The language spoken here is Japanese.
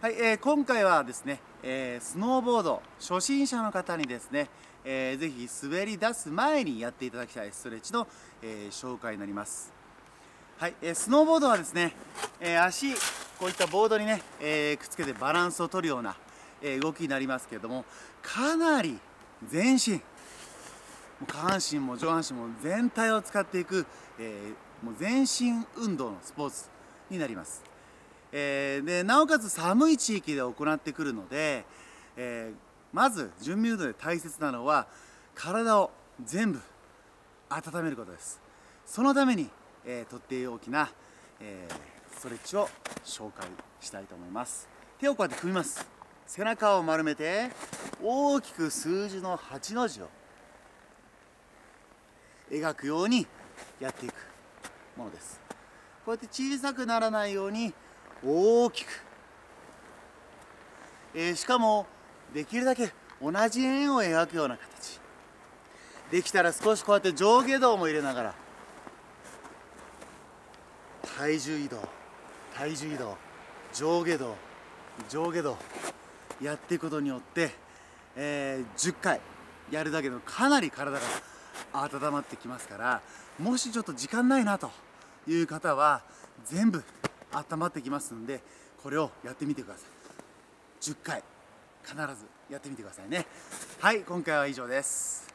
はい、今回はですね、スノーボード初心者の方にですね、ぜひ滑り出す前にやっていただきたいストレッチの、紹介になります。はい、スノーボードはですね、足こういったボードにね、くっつけてバランスを取るような、動きになりますけれども、かなり全身下半身も上半身も全体を使っていく、もう全身運動のスポーツになります。でなおかつ寒い地域で行ってくるので、まず準備運動で大切なのは体を全部温めることです。そのために、とっておきな、ストレッチを紹介したいと思います。手をこうやって組みます。背中を丸めて大きく数字の8の字を描くようにやっていくものです。こうやって小さくならないように大きく、しかもできるだけ同じ円を描くような形できたら、少しこうやって上下動も入れながら体重移動、体重移動、上下動、上下動やっていくことによって、10回やるだけでもかなり体が温まってきますから、もしちょっと時間ないなという方は全部温まってきますので、これをやってみてください。10回必ずやってみてくださいね。はい、今回は以上です。